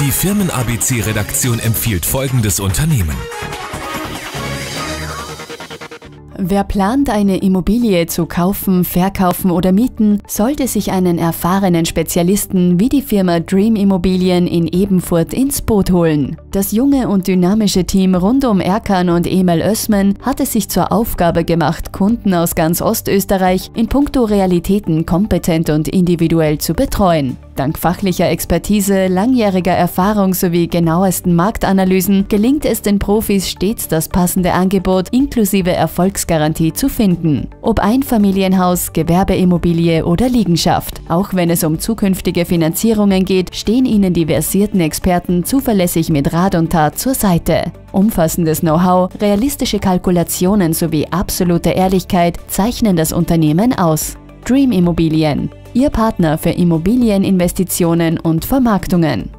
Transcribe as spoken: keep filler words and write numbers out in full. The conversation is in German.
Die Firmen-A B C-Redaktion empfiehlt folgendes Unternehmen. Wer plant, eine Immobilie zu kaufen, verkaufen oder mieten, sollte sich einen erfahrenen Spezialisten wie die Firma Dream Immobilien in Ebenfurth ins Boot holen. Das junge und dynamische Team rund um Erkan und Emil Özmen hat es sich zur Aufgabe gemacht, Kunden aus ganz Ostösterreich in puncto Realitäten kompetent und individuell zu betreuen. Dank fachlicher Expertise, langjähriger Erfahrung sowie genauesten Marktanalysen gelingt es den Profis stets, das passende Angebot inklusive Erfolgsgarantie zu finden. Ob Einfamilienhaus, Gewerbeimmobilie oder Liegenschaft. Auch wenn es um zukünftige Finanzierungen geht, stehen Ihnen die versierten Experten zuverlässig mit Rat und Tat zur Seite. Umfassendes Know-how, realistische Kalkulationen sowie absolute Ehrlichkeit zeichnen das Unternehmen aus. Dream Immobilien. Ihr Partner für Immobilieninvestitionen und Vermarktungen.